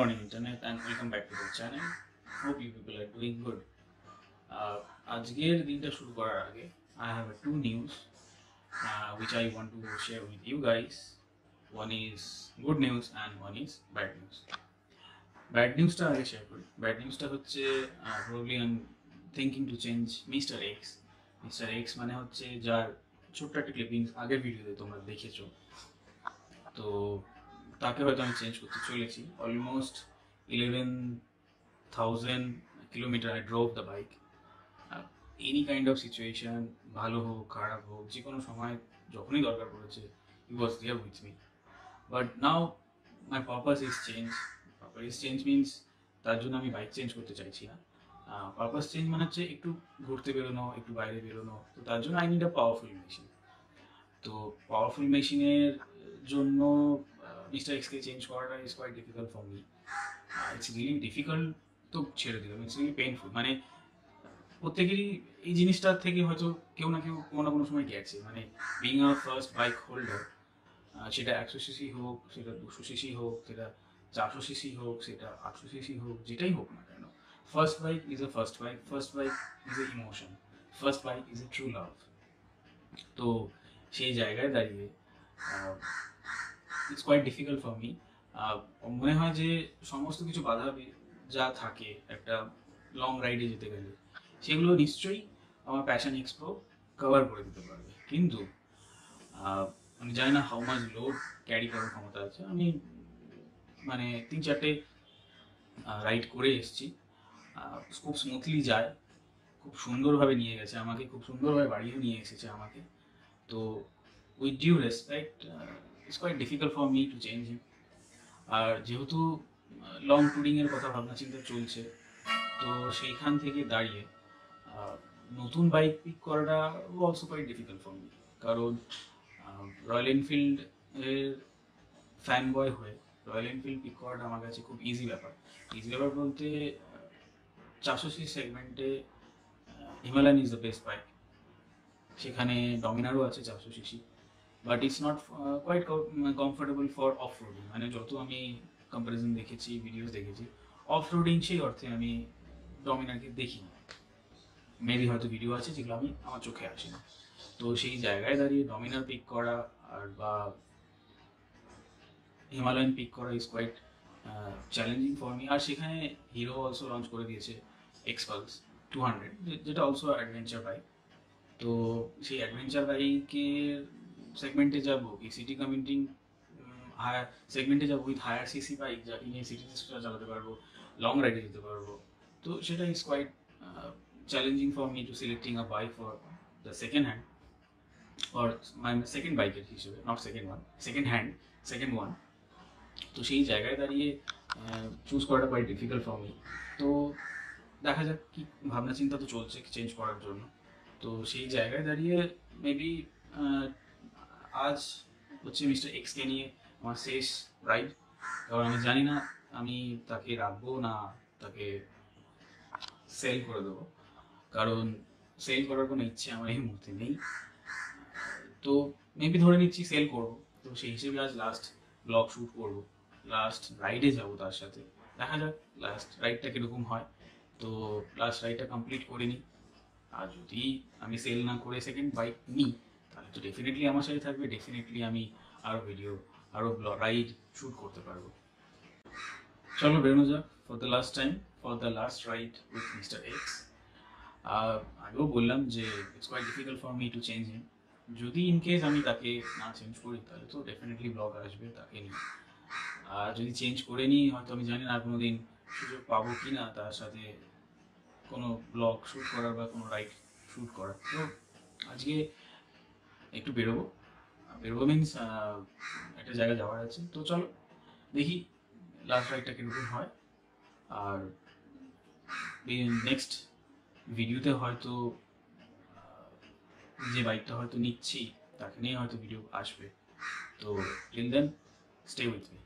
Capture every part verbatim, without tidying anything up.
On internet and welcome back to the channel. Hope you people are doing good. Ajger dinta shuru korar age I have two news uh, which I want to share with you guys. One is good news and one is bad news. Bad news ta age share kori. Bad news ta hocche probably I am thinking to change Mister X. Mister X mane hocche jar chotto ekta clippings ager video te tumra dekhecho. To তাকে হয়তো আমি change করতে চলেছি almost eleven thousand kilometre I drove the bike any kind of situation ভালো হোক খারাপ হোক যে কোনো সময় যখনই দরকার পড়েছে he was there with me but now my purpose is change purpose is change means তার জন্য আমি বাইক চেঞ্জ করতে চাইছি না পারপাস চেঞ্জ মানে হচ্ছে একটু ঘুরতে বেরোনো একটু বাইরে বেরোনো তো তার জন্য I need a powerful machine তো পাওয়ারফুল মেশিনের জন্য Mister X ke change order is quite difficult for me. Uh, it's really difficult to chhede dilam. It's really painful. মানে প্রত্যেকেরই এই জিনিসটার থেকে হয়তো কেউ না কেউ কোনো না কোনো সময় গেছে মানে being a first bike holder সেটা one hundred সিসি হোক সেটা two hundred সিসি হোক সেটা four hundred সিসি হোক সেটা eight hundred সিসি হোক যেটাই হোক না কেন first bike is a first bike. First bike is a emotion. First bike is a true love. তো সেই জায়গায় দাঁড়িয়ে It's quite difficult for me. মনে হয় যে সমস্ত কিছু বাধা যা থাকে একটা লং রাইডে যেতে গেলে সেগুলো নিশ্চয়ই আমার প্যাশন এক্সপো কভার করে দিতে পারবে কিন্তু আমি জানি না হাউ মাচ লোড ক্যারি করার ক্ষমতা আছে আমি মানে তিন চারটে রাইড করে এসেছি খুব স্মুথলি যায় খুব সুন্দরভাবে নিয়ে গেছে আমাকে খুব সুন্দরভাবে বাড়িয়ে নিয়ে এসেছে আমাকে তো with due respect It's quite difficult for me to change him. আর যেহেতু লং ট্যুরিং এর কথা ভাবনা চিন্তা চলছে তো সেইখান থেকে দাঁড়িয়ে নতুন বাইক পিক করাটা also quite difficult for me কারণ রয়্যাল এনফিল্ড এর ফ্যান বয় হয়ে রয়্যাল এনফিল্ড পিক করাটা আমার কাছে খুব ইজি ব্যাপার ইজি ব্যাপার বলতে চারশো সি সেগমেন্টে Himalayan is the best bike সেখানে ডমিনারও আছে চারশো CC But it's not uh, quite com comfortable for off-roading. I mean, joto ami comparison dekhechi, videos dekhechi. Off-roading shei orthe ami Dominator ke dekhi na. Maybe hoyto video ache jegula ami amar chokhe ashe na. To shei jaygay dariye Dominator pick kora ar ba Himalayan pick kora is quite uh, challenging for me. Ar shekhane Hero also launch kore diyeche X-Pulse two hundred. Jeta also adventure bike. To shei adventure bike ke সেগমেন্টে যাব এই city commuting higher সেগমেন্টে যাব with higher CC bike যা কিনে সিটিতে চালাতে পারবো লং রাইডে যেতে পারবো তো সেটা is quite challenging for me to selecting a bike for the second hand or my second বাইকের হিসেবে not second one second hand second one তো সেই জায়গায় দাঁড়িয়ে চুজ করাটা কোয়াইট ডিফিকাল্ট ফর মি তো দেখা যাক কি ভাবনা চিন্তা তো চলছে চেঞ্জ করার জন্য তো সেই জায়গায় দাঁড়িয়ে মেবি আজ হচ্ছে মিস্টার এক্স কে নিয়ে আমার শেষ রাইড কারণ আমি জানি না আমি তাকে রাখবো না তাকে সেল করে দেবো কারণ সেল করার কোনো ইচ্ছে আমার এই মুহূর্তে নেই তো মেবি ধরে নিচ্ছি সেল করবো তো সেই হিসেবে আজ লাস্ট ব্লগ শ্যুট করবো লাস্ট রাইডে যাবো তার সাথে দেখা যাক লাস্ট রাইডটা কীরকম হয় তো লাস্ট রাইডটা কমপ্লিট করে নিই আর যদি আমি সেল না করে সেকেন্ড বাইক নিই তো ডেফিনেটলি আমার সাথে থাকবে ডেফিনেটলি আমি আরও ভিডিও আরও রাইড শ্যুট করতে পারবো চলো বেরোনো যাক for the last time for the last ride with mister X আগেও বললাম যে it's quite difficult for me to change him যদি ইনকেস আমি তাকে না চেঞ্জ করি তাহলে তো ডেফিনেটলি ব্লগ আসবে তাকে নিয়ে আর যদি চেঞ্জ করে নিই হয়তো আমি জানি না আর কোনো দিন সুযোগ পাবো কি না তার সাথে কোনো ব্লগ শ্যুট করার বা কোনো রাইড শ্যুট করার তো আজকে একটু বেরোবো বেরোবো মিনস একটা জায়গায় যাওয়ার আছে তো চলো দেখি লাস্ট রাইডটা কীরকম হয় আর নেক্সট ভিডিওতে হয়তো যে বাইকটা হয়তো নিচ্ছি তাকে নিয়ে হয়তো ভিডিও আসবে তো till then stay with me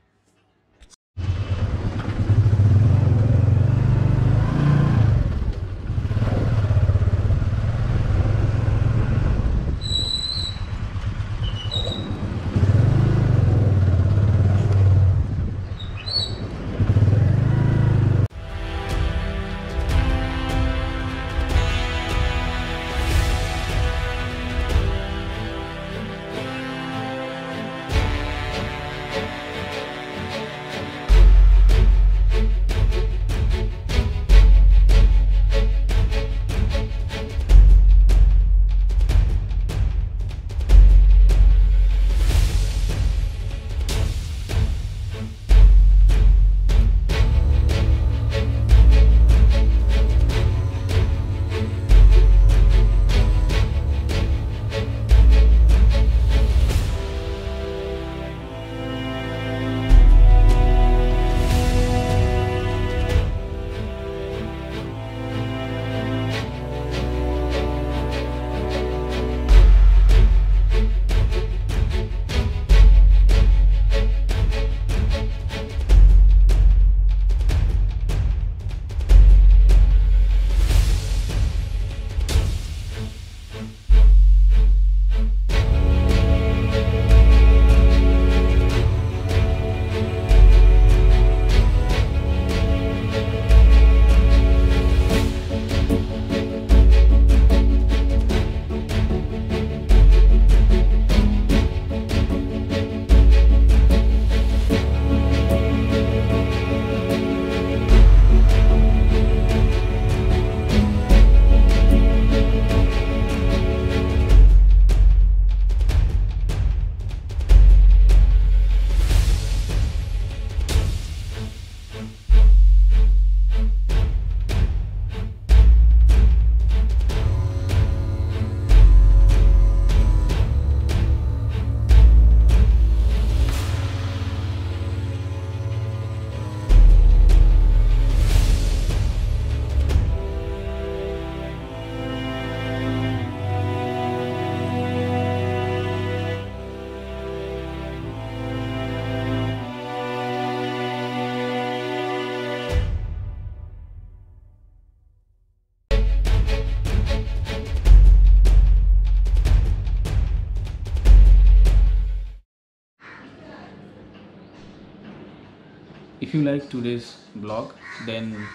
If you like today's vlog, then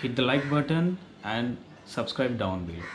hit the like button and subscribe down below.